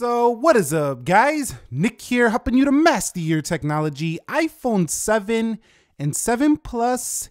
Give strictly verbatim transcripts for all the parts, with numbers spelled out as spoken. So what is up, guys? Nick here, helping you to master your technology. iPhone seven and seven Plus,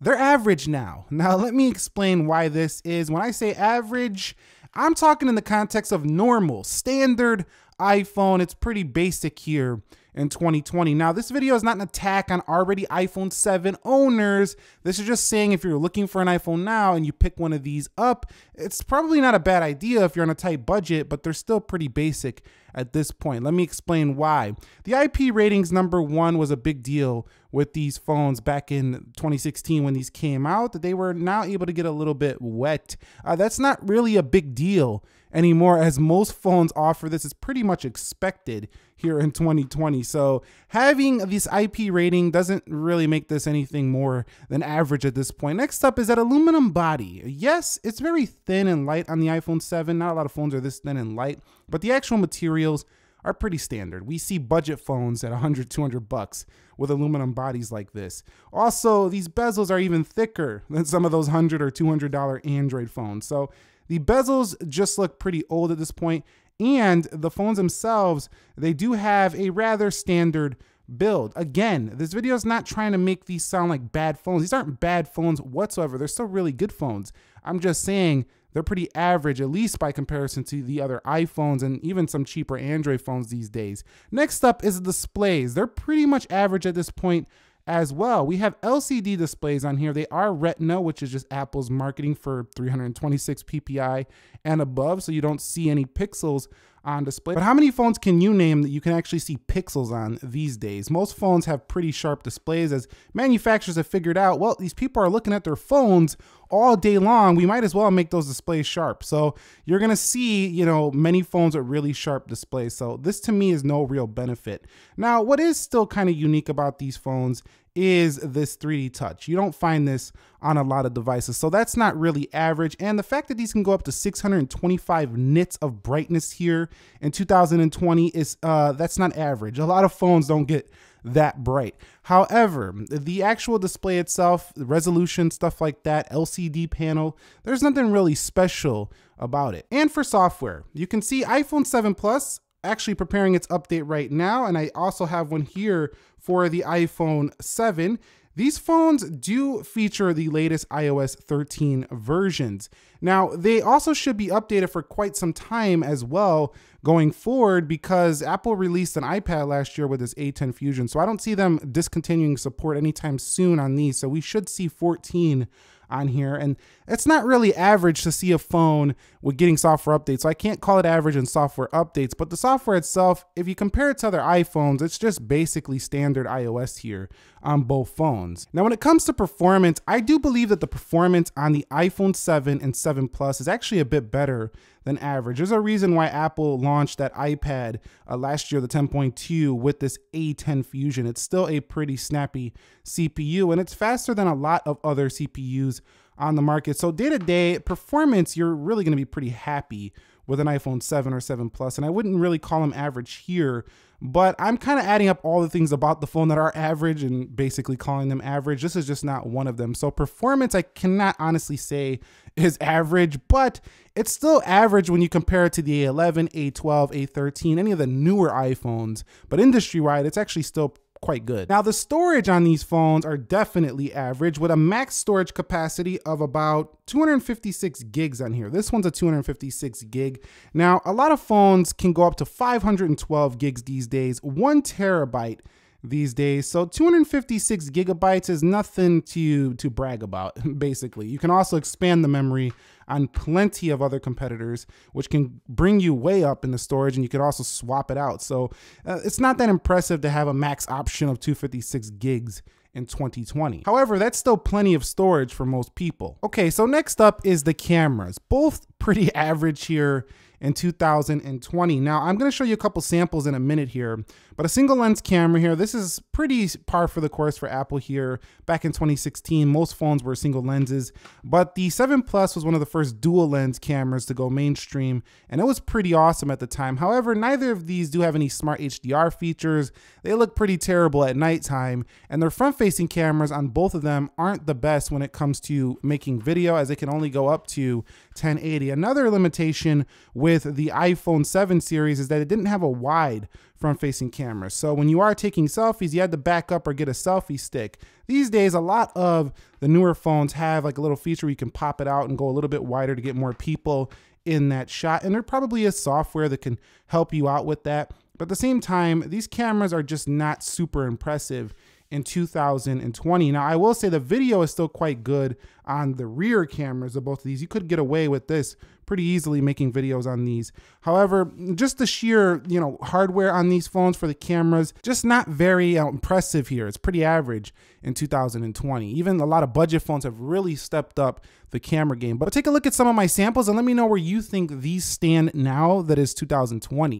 they're average now. Now let me explain why this is. When I say average, I'm talking in the context of normal, standard iPhone. It's pretty basic here in twenty twenty. Now this video is not an attack on already iPhone seven owners. This is just saying if you're looking for an iPhone now and you pick one of these up, it's probably not a bad idea if you're on a tight budget, but they're still pretty basic at this point. Let me explain why. The I P ratings number one was a big deal with these phones back in twenty sixteen when these came out, that they were now able to get a little bit wet. Uh, that's not really a big deal anymore, as most phones offer this. It's pretty much expected here in twenty twenty. So having this I P rating doesn't really make this anything more than average at this point. Next up is that aluminum body. Yes, it's very thin and light on the iPhone seven. Not a lot of phones are this thin and light, but the actual materials are pretty standard. We see budget phones at a hundred, two hundred bucks with aluminum bodies like this. Also, these bezels are even thicker than some of those one hundred or two hundred dollar Android phones. So the bezels just look pretty old at this point, and the phones themselves, they do have a rather standard build. Again, this video is not trying to make these sound like bad phones. These aren't bad phones whatsoever. They're still really good phones. I'm just saying they're pretty average, at least by comparison to the other iPhones and even some cheaper Android phones these days. Next up is the displays. They're pretty much average at this point as well. We have L C D displays on here. They are Retina, which is just Apple's marketing for three hundred twenty-six P P I and above, so you don't see any pixels on display. But how many phones can you name that you can actually see pixels on these days? Most phones have pretty sharp displays, as manufacturers have figured out, well, these people are looking at their phones all day long. We might as well make those displays sharp. So you're gonna see, you know, many phones with really sharp displays. So this to me is no real benefit. Now, what is still kind of unique about these phones is this three D touch. You don't find this on a lot of devices, so that's not really average. And the fact that these can go up to six hundred twenty-five nits of brightness here in two thousand twenty is uh, that's not average. A lot of phones don't get that bright. However, the actual display itself, the resolution, stuff like that, L C D panel, there's nothing really special about it. And for software, you can see iPhone seven Plus actually preparing its update right now, and I also have one here for the iPhone seven. These phones do feature the latest i O S thirteen versions. Now, they also should be updated for quite some time as well going forward, because Apple released an iPad last year with this A ten Fusion, so I don't see them discontinuing support anytime soon on these, so we should see fourteen on here. And it's not really average to see a phone with getting software updates, so I can't call it average in software updates. But the software itself, if you compare it to other iPhones, it's just basically standard i O S here on both phones. Now, when it comes to performance, I do believe that the performance on the iPhone seven and seven Plus is actually a bit better than average. There's a reason why Apple launched that iPad uh, last year, the ten point two, with this A ten Fusion. It's still a pretty snappy C P U, and it's faster than a lot of other C P Us on the market. So day-to-day performance, you're really going to be pretty happy with an iPhone seven or seven Plus, and I wouldn't really call them average here, but I'm kind of adding up all the things about the phone that are average and basically calling them average. This is just not one of them. So performance, I cannot honestly say is average, but it's still average when you compare it to the A eleven, A twelve, A thirteen, any of the newer iPhones, but industry-wide, it's actually still quite good. Now, the storage on these phones are definitely average, with a max storage capacity of about two hundred fifty-six gigs on here. This one's a two hundred fifty-six gig. Now, a lot of phones can go up to five hundred twelve gigs these days, one terabyte these days. So two hundred fifty-six gigabytes is nothing to, to brag about, basically. You can also expand the memory on plenty of other competitors, which can bring you way up in the storage, and you could also swap it out. So uh, it's not that impressive to have a max option of two hundred fifty-six gigs in twenty twenty. However, that's still plenty of storage for most people. Okay, so next up is the cameras. Both pretty average here in two thousand twenty. Now, I'm gonna show you a couple samples in a minute here, but a single lens camera here, this is pretty par for the course for Apple here. Back in twenty sixteen, most phones were single lenses, but the seven Plus was one of the first dual lens cameras to go mainstream, and it was pretty awesome at the time. However, neither of these do have any smart H D R features. They look pretty terrible at nighttime, and their front-facing cameras on both of them aren't the best when it comes to making video, as they can only go up to ten eighty. Another limitation with the iPhone seven series is that it didn't have a wide front-facing camera. So when you are taking selfies, you had to back up or get a selfie stick. These days, a lot of the newer phones have like a little feature where you can pop it out and go a little bit wider to get more people in that shot. And there probably is software that can help you out with that. But at the same time, these cameras are just not super impressive in two thousand twenty. Now, I will say the video is still quite good on the rear cameras of both of these. You could get away with this pretty easily making videos on these. However, just the sheer, you know, hardware on these phones for the cameras, just not very uh, impressive here. It's pretty average in two thousand twenty. Even a lot of budget phones have really stepped up the camera game. But take a look at some of my samples and let me know where you think these stand now that is two thousand twenty.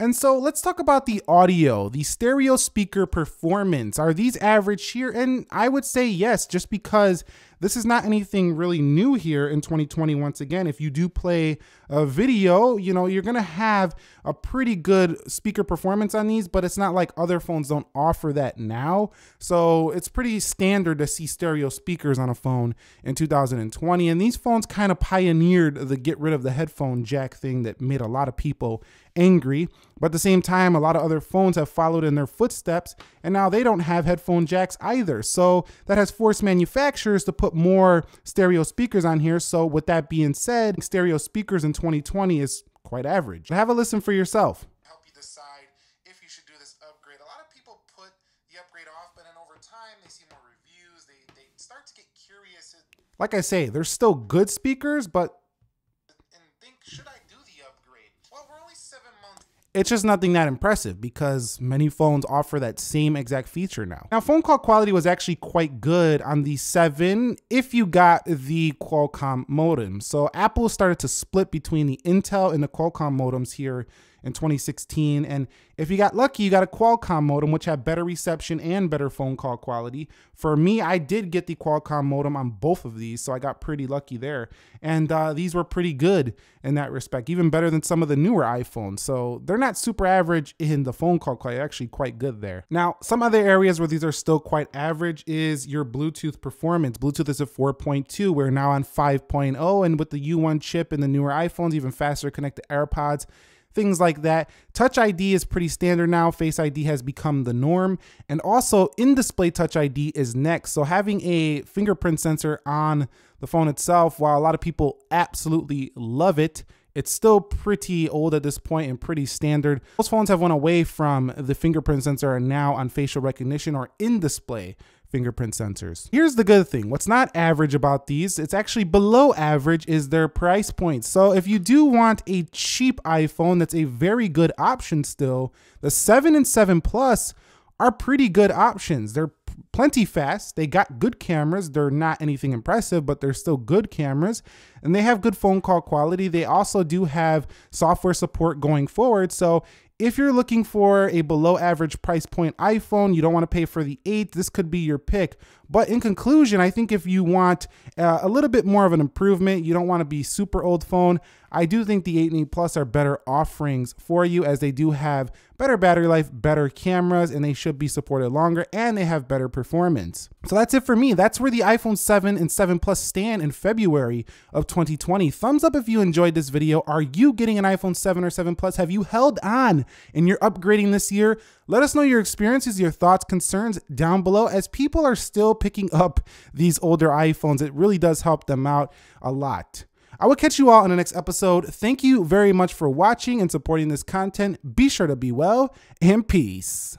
And so let's talk about the audio, the stereo speaker performance. Are these average here? And I would say yes, just because this is not anything really new here in twenty twenty. Once again, if you do play a video, you know, you're going to have a pretty good speaker performance on these, but it's not like other phones don't offer that now. So it's pretty standard to see stereo speakers on a phone in two thousand twenty. And these phones kind of pioneered the get rid of the headphone jack thing that made a lot of people angry. But at the same time, a lot of other phones have followed in their footsteps, and now they don't have headphone jacks either. So that has forced manufacturers to put more stereo speakers on here. So with that being said, stereo speakers in twenty twenty is quite average. Have a listen for yourself. Help you decide if you should do this upgrade. A lot of people put the upgrade off, but then over time they see more reviews. They, they start to get curious. Like I say, they're still good speakers, but and think, should I do the upgrade? Well, we're only seven months. It's just nothing that impressive because many phones offer that same exact feature now. Now, phone call quality was actually quite good on the seven if you got the Qualcomm modem. So Apple started to split between the Intel and the Qualcomm modems here in twenty sixteen. And if you got lucky, you got a Qualcomm modem, which had better reception and better phone call quality. For me, I did get the Qualcomm modem on both of these, so I got pretty lucky there. And uh, these were pretty good in that respect, even better than some of the newer iPhones. So they're not super average in the phone call quality, actually quite good there. Now, some other areas where these are still quite average is your Bluetooth performance. Bluetooth is at four point two. We're now on five point oh, and with the U one chip and the newer iPhones, even faster to connect to AirPods. Things like that. Touch I D is pretty standard now. Face I D has become the norm. And also in-display Touch I D is next. So having a fingerprint sensor on the phone itself, while a lot of people absolutely love it, it's still pretty old at this point and pretty standard. Most phones have went away from the fingerprint sensor and now on facial recognition or in-display fingerprint sensors. Here's the good thing. What's not average about these, it's actually below average, is their price point. So if you do want a cheap iPhone, that's a very good option still. The seven and seven Plus are pretty good options. They're plenty fast. They got good cameras. They're not anything impressive, but they're still good cameras. And they have good phone call quality. They also do have software support going forward. So if you're looking for a below average price point iPhone, you don't want to pay for the eight, this could be your pick. But in conclusion, I think if you want uh, a little bit more of an improvement, you don't want to be super old phone, I do think the eight and eight Plus are better offerings for you, as they do have better battery life, better cameras, and they should be supported longer, and they have better performance. So that's it for me. That's where the iPhone seven and seven Plus stand in February of twenty twenty. Thumbs up if you enjoyed this video. Are you getting an iPhone seven or seven Plus? Have you held on and you're upgrading this year? Let us know your experiences, your thoughts, concerns down below, as people are still picking up these older iPhones. It really does help them out a lot. I will catch you all in the next episode. Thank you very much for watching and supporting this content. Be sure to be well and peace.